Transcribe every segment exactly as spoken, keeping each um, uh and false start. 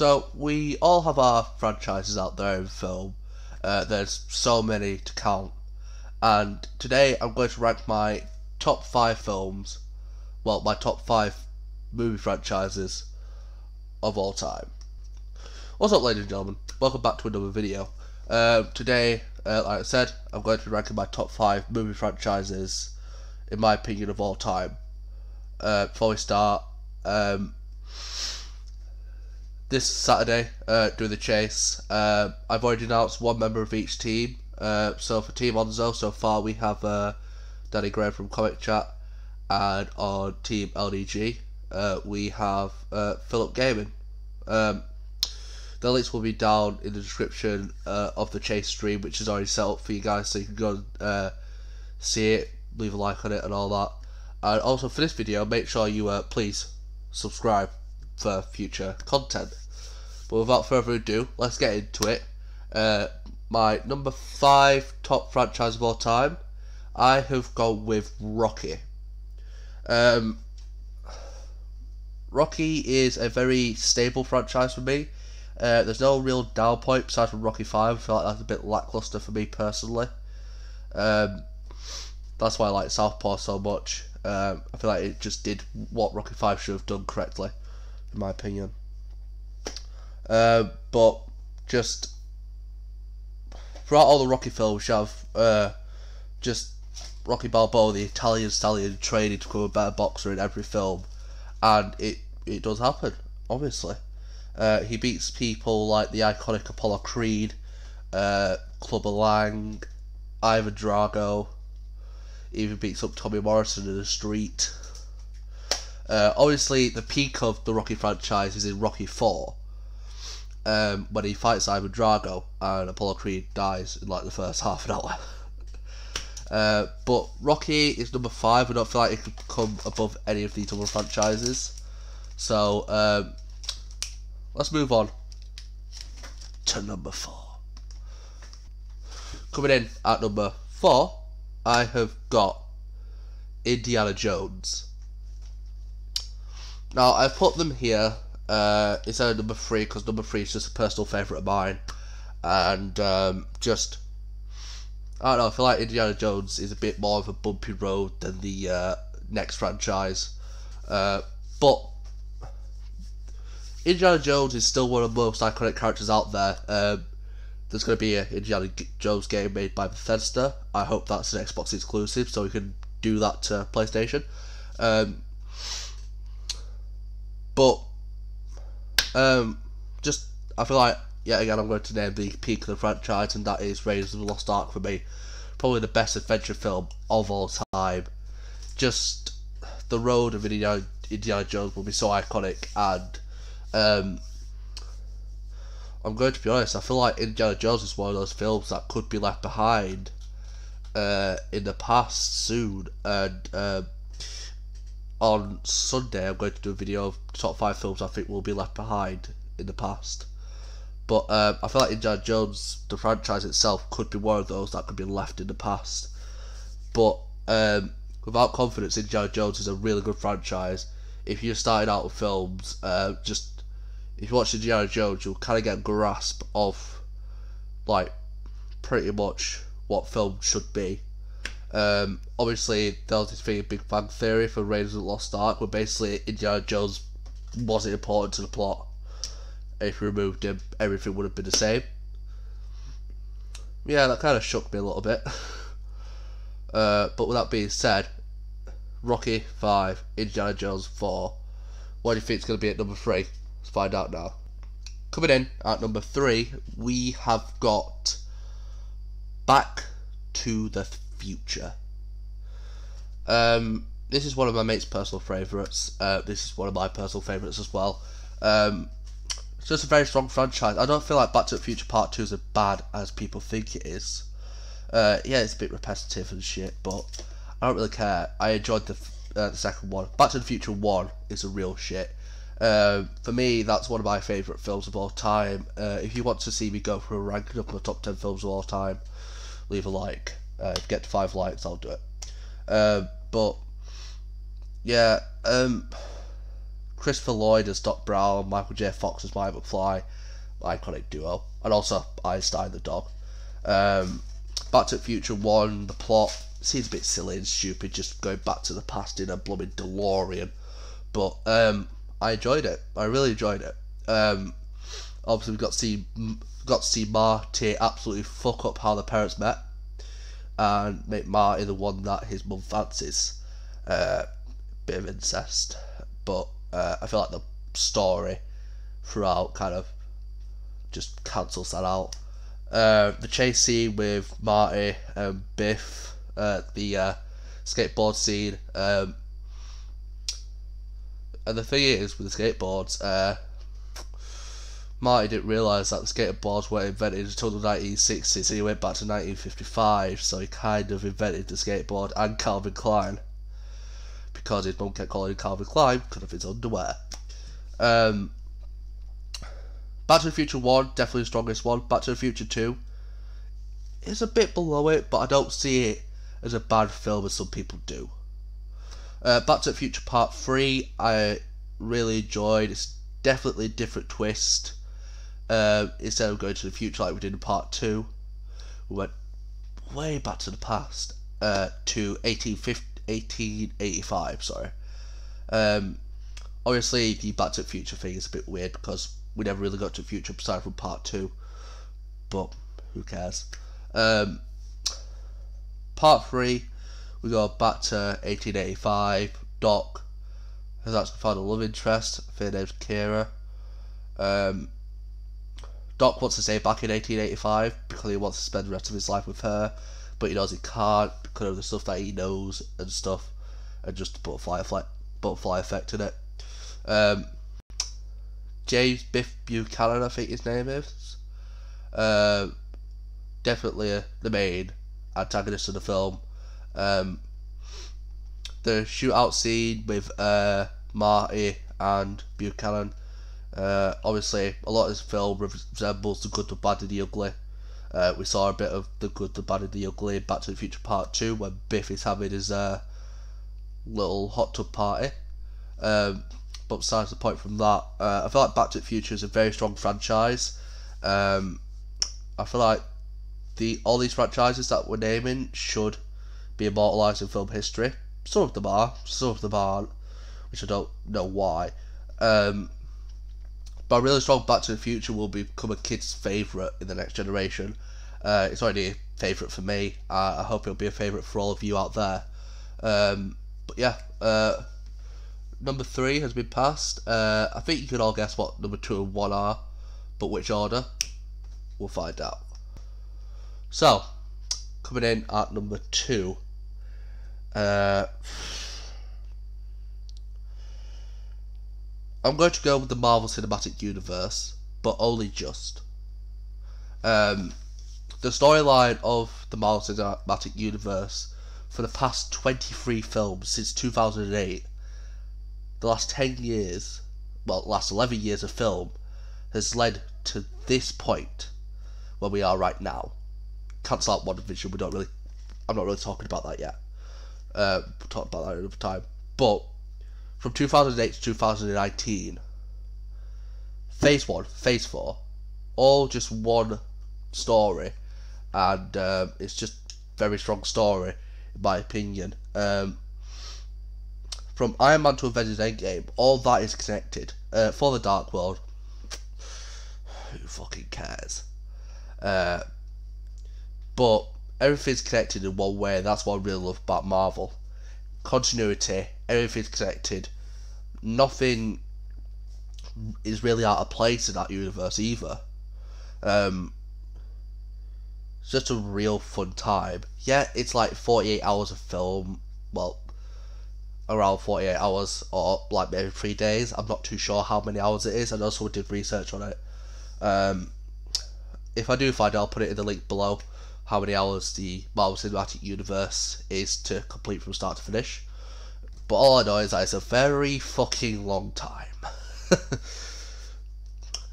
So we all have our franchises out there in film. Uh, there's so many to count. And today I'm going to rank my top five films, well, my top five movie franchises of all time. What's up, ladies and gentlemen? Welcome back to another video. Um, today, uh, like I said, I'm going to be ranking my top five movie franchises, in my opinion, of all time. Uh, before we start, um, this Saturday, uh, during the chase, uh, I've already announced one member of each team. Uh, so for Team Onzo, so far we have uh, Danny Graham from Comic Chat, and on Team L D G, uh, we have uh, Philip Gaming. Um, The links will be down in the description uh, of the chase stream, which is already set up for you guys, so you can go and uh, see it, leave a like on it and all that. And also for this video, make sure you uh, please subscribe for future content. But without further ado, let's get into it. Uh, my number five top franchise of all time, I have gone with Rocky. Um, Rocky is a very stable franchise for me. Uh, there's no real down point aside from Rocky five. I feel like that's a bit lackluster for me personally. Um, that's why I like Southpaw so much. Um, I feel like it just did what Rocky five should have done correctly, in my opinion. Uh, but just throughout all the Rocky films, you have uh, just Rocky Balboa, the Italian stallion, training to become a better boxer in every film, and it it does happen, obviously. Uh, he beats people like the iconic Apollo Creed, uh, Clubber Lang, Ivan Drago, even beats up Tommy Morrison in the street. Uh, obviously, the peak of the Rocky franchise is in Rocky four, um, when he fights Ivan Drago and Apollo Creed dies in like the first half an hour. uh, but Rocky is number five. I don't feel like it could come above any of these other franchises. So, um... let's move on to number four. Coming in at number four, I have got Indiana Jones. Now, I've put them here uh, instead of number three, because number three is just a personal favourite of mine. And um, just, I don't know, I feel like Indiana Jones is a bit more of a bumpy road than the uh, next franchise. Uh, but Indiana Jones is still one of the most iconic characters out there. Um, there's going to be an Indiana Jones game made by Bethesda. I hope that's an Xbox exclusive, so we can do that to PlayStation. Um, but, um, just, I feel like, yet again, I'm going to name the peak of the franchise, and that is Raiders of the Lost Ark for me. Probably the best adventure film of all time. Just, the road of Indiana, Indiana Jones will be so iconic, and Um, I'm going to be honest, I feel like Indiana Jones is one of those films that could be left behind uh, in the past soon. And uh, on Sunday I'm going to do a video of the top five films I think will be left behind in the past. But um, I feel like Indiana Jones, the franchise itself, could be one of those that could be left in the past. But um, without confidence, Indiana Jones is a really good franchise. If you're starting out with films, uh, just if you watch Indiana Jones, you'll kind of get a grasp of, like, pretty much what film should be. Um, obviously, there was this thing, Big Bang Theory for Raiders of the Lost Ark, where basically Indiana Jones wasn't important to the plot. If you removed him, everything would have been the same. Yeah, that kind of shook me a little bit. uh, but with that being said, Rocky five, Indiana Jones four. What do you think is going to be at number three? Let's find out now. Coming in at number three, we have got Back to the Future. Um, this is one of my mate's personal favourites. Uh, this is one of my personal favourites as well. Um, it's just a very strong franchise. I don't feel like Back to the Future Part two is as bad as people think it is. Uh, yeah, it's a bit repetitive and shit, but I don't really care. I enjoyed the, uh, the second one. Back to the Future one is a real shit. Um, for me, that's one of my favourite films of all time. Uh, if you want to see me go through a ranking of my top ten films of all time, leave a like. Uh, if you get to five likes, I'll do it. Um, but, yeah, um, Christopher Lloyd as Doc Brown, Michael J Fox as Marty McFly, iconic duo, and also Einstein the dog. Um, Back to the Future one, the plot seems a bit silly and stupid, just going back to the past in a blooming DeLorean, but um, I enjoyed it. I really enjoyed it. Um, obviously, we got to see got to see Marty absolutely fuck up how the parents met, and make Marty the one that his mum fancies. Uh, bit of incest, but uh, I feel like the story throughout kind of just cancels that out. Uh, the chase scene with Marty and Biff, uh, the uh, skateboard scene, um, and the thing is with the skateboards, uh, Marty didn't realise that the skateboards were invented until the nineteen sixties, so he went back to nineteen fifty-five, so he kind of invented the skateboard and Calvin Klein, because his mum kept calling him Calvin Klein because of his underwear. Um, Back to the Future one, definitely the strongest one. Back to the Future two is a bit below it, but I don't see it as a bad film as some people do. Uh, Back to the Future Part three, I really enjoyed. It's definitely a different twist. Uh, instead of going to the future like we did in Part two, we went way back to the past, uh, to eighteen eighty-five, sorry. Um, obviously, the Back to the Future thing is a bit weird, because we never really got to the future aside from Part two, but who cares. Um, part three, we go back to eighteen eighty-five. Doc has actually found a love interest, I think her name's Kira. Um, Doc wants to stay back in eighteen eighty-five because he wants to spend the rest of his life with her, but he knows he can't because of the stuff that he knows and stuff, and just the butterfly effect, butterfly effect in it. Um, James Biff Buchanan, I think his name is, uh, definitely uh, the main antagonist of the film. Um, the shootout scene with uh, Marty and Buchanan, uh, obviously a lot of this film resembles The Good, the Bad and the Ugly. Uh, we saw a bit of The Good, the Bad and the Ugly in Back to the Future Part two when Biff is having his uh, little hot tub party. Um, But besides the point from that, uh, I feel like Back to the Future is a very strong franchise. Um, I feel like the all these franchises that we're naming should be immortalised in film history. Some of them are, some of them aren't, which I don't know why. Um, but a really strong Back to the Future will become a kid's favourite in the next generation. Uh, it's already a favourite for me. Uh, I hope it'll be a favourite for all of you out there. Um, but yeah. Uh, Number three has been passed. Uh, I think you can all guess what number two and one are, but which order? We'll find out. So, coming in at number two. Uh, I'm going to go with the Marvel Cinematic Universe, but only just. Um, the storyline of the Marvel Cinematic Universe for the past twenty-three films since two thousand eight, the last ten years, well, last eleven years of film, has led to this point where we are right now. Cancel out WandaVision, we don't really, I'm not really talking about that yet. Uh, we'll talk about that another time. But from two thousand eight to two thousand nineteen, Phase one, Phase four, all just one story, and um, it's just very strong story in my opinion. Um, From Iron Man to Avengers Endgame, all that is connected. Uh, for the Dark World, who fucking cares? Uh, but everything's connected in one way, and that's what I really love about Marvel. Continuity, everything's connected. Nothing is really out of place in that universe either. Um, it's just a real fun time. Yeah, it's like forty-eight hours of film. Well, around forty-eight hours, or like maybe three days, I'm not too sure how many hours it is. I know someone did research on it. Um, if I do find out, I'll put it in the link below how many hours the Marvel Cinematic Universe is to complete from start to finish, but all I know is that it's a very fucking long time.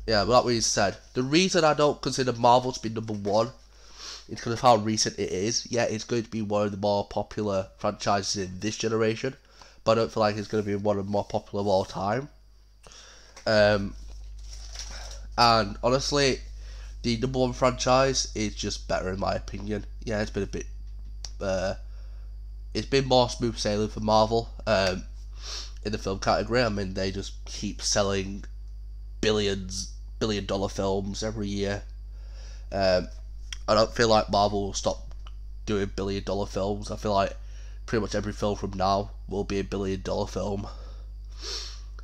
Yeah, but that being said, the reason I don't consider Marvel to be number one is because of how recent it is. Yeah, it's going to be one of the more popular franchises in this generation, but I don't feel like it's going to be one of the more popular of all time. Um, and honestly, the number one franchise is just better in my opinion. Yeah, it's been a bit, uh, it's been more smooth sailing for Marvel um, in the film category. I mean, they just keep selling billions, billion dollar films every year. Um, I don't feel like Marvel will stop doing billion dollar films. I feel like pretty much every film from now will be a billion dollar film.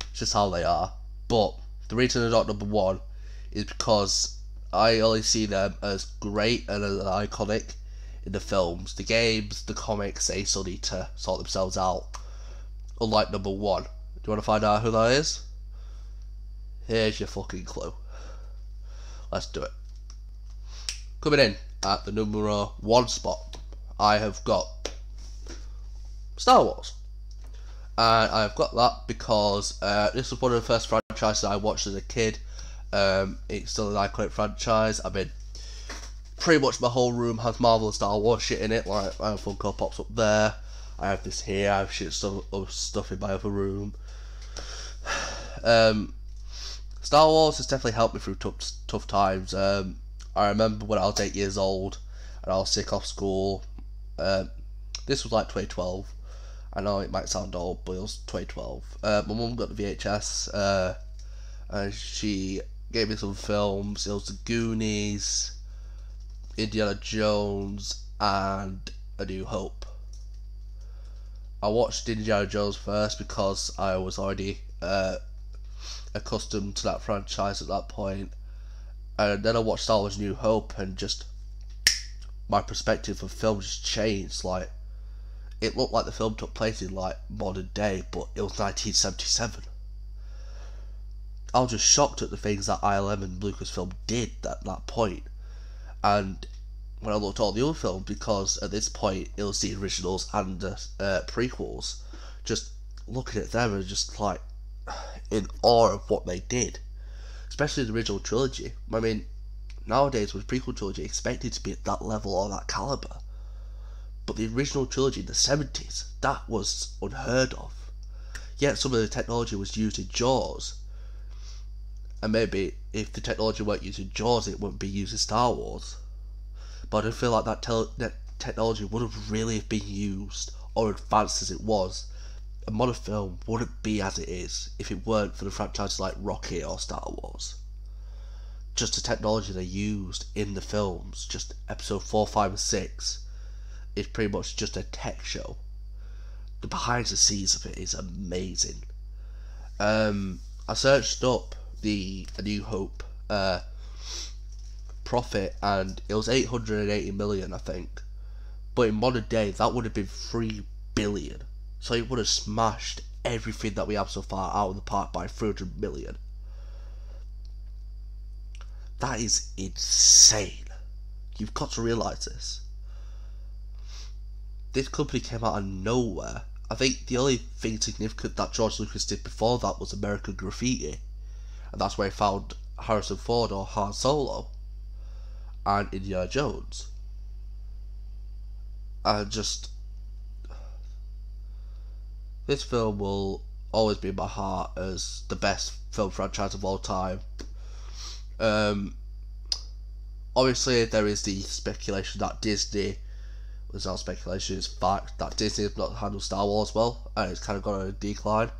It's just how they are. But the reason they're not number one is because I only see them as great and as iconic in the films. The games, the comics, they still need to sort themselves out. Unlike number one. Do you want to find out who that is? Here's your fucking clue. Let's do it. Coming in at the numero one spot, I have got Star Wars. And I've got that because uh, this was one of the first franchises I watched as a kid. Um, it's still an iconic franchise. I mean, pretty much my whole room has Marvel and Star Wars shit in it. Like, my Funko Pop's up there. I have this here. I have shit stuff, stuff in my other room. Um, Star Wars has definitely helped me through tough, tough times. Um, I remember when I was eight years old and I was sick off school. Um, this was like twenty twelve. I know it might sound old, but it was twenty twelve. Uh, my mum got the V H S, uh, and she gave me some films. It was The Goonies, Indiana Jones, and A New Hope. I watched Indiana Jones first because I was already uh, accustomed to that franchise at that point. And then I watched Star Wars New Hope, and just my perspective of film just changed. Like, it looked like the film took place in like modern day, but it was nineteen seventy-seven. I was just shocked at the things that I L M and Lucasfilm did at that point. And when I looked at all the other films, because at this point it was the originals and the uh, prequels, just looking at them and just like in awe of what they did, especially the original trilogy. I mean, nowadays with prequel trilogy, expected to be at that level or that calibre. But the original trilogy in the seventies, that was unheard of. Yet some of the technology was used in Jaws. And maybe if the technology weren't used in Jaws, it wouldn't be used in Star Wars. But I don't feel like that, te that technology would have really been used or advanced as it was. A modern film wouldn't be as it is if it weren't for the franchises like Rocky or Star Wars. Just the technology they used in the films, just episode four, five and six. It's pretty much just a tech show. The behind the scenes of it is amazing. Um, I searched up the A New Hope uh, profit, and it was eight hundred eighty million, I think. But in modern day, that would have been three billion. So it would have smashed everything that we have so far out of the park by three hundred million. That is insane. You've got to realise this. This company came out of nowhere. I think the only thing significant that George Lucas did before that was American Graffiti. And that's where he found Harrison Ford or Han Solo. And Indiana Jones. And just... this film will always be in my heart as the best film franchise of all time. Um, obviously there is the speculation that Disney... there's no speculation, it's fact that Disney has not handled Star Wars well, and it's kind of gone on a decline.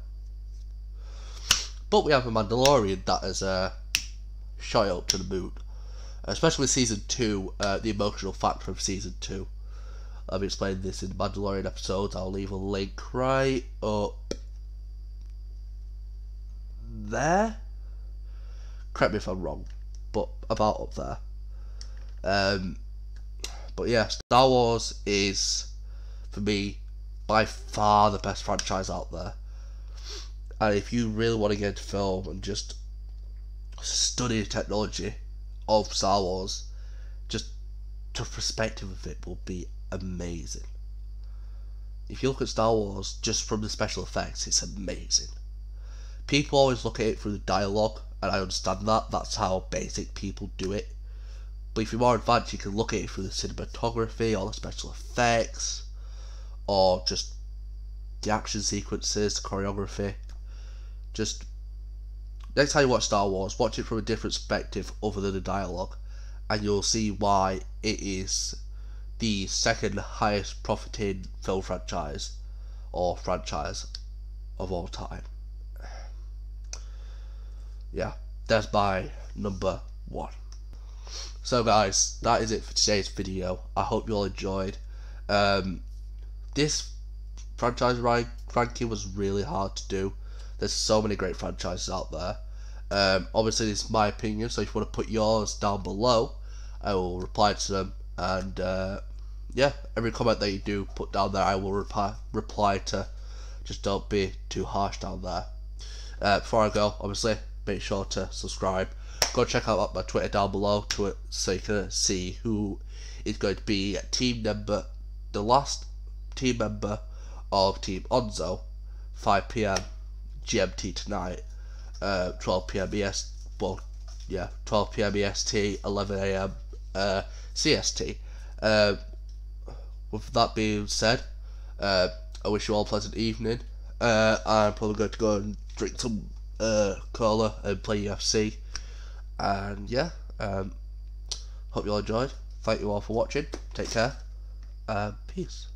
But we have a Mandalorian that has uh, shot up to the moon, especially with season two, uh, the emotional factor of season two. I've explained this in the Mandalorian episodes. I'll leave a link right up there. Correct me if I'm wrong, but about up there. Um. But yeah, Star Wars is, for me, by far the best franchise out there. And if you really want to get into film and just study the technology of Star Wars, just the perspective of it will be amazing. If you look at Star Wars just from the special effects, it's amazing. People always look at it through the dialogue, and I understand that. That's how basic people do it. But if you're more advanced, you can look at it through the cinematography, or the special effects, or just the action sequences, the choreography. Just Next time you watch Star Wars, watch it from a different perspective other than the dialogue, and you'll see why it is the second highest profiting film franchise or franchise of all time. Yeah, that's my number one. So guys, that is it for today's video. I hope you all enjoyed. Um, this franchise ranking was really hard to do. There's so many great franchises out there. Um, obviously this is my opinion, so if you want to put yours down below, I will reply to them, and uh, yeah, every comment that you do put down there I will reply, reply to. Just don't be too harsh down there. Uh, before I go, obviously make sure to subscribe. Go check out my Twitter down below to it so you can see who is going to be team member, the last team member of Team Onzo, five p m G M T tonight, uh, twelve p m E S T, well, yeah, twelve p m E S T, eleven a m uh, C S T. Uh, with that being said, uh, I wish you all a pleasant evening. Uh, I'm probably going to go and drink some uh, cola and play U F C. And yeah, um, hope you all enjoyed. Thank you all for watching. Take care. Uh, peace.